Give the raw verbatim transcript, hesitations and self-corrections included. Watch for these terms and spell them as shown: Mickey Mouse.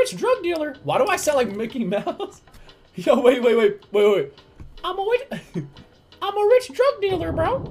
rich drug dealer. Why do I sound like Mickey Mouse? Yo, wait, wait, wait, wait, wait. I'm a wait. I'm a rich drug dealer, bro.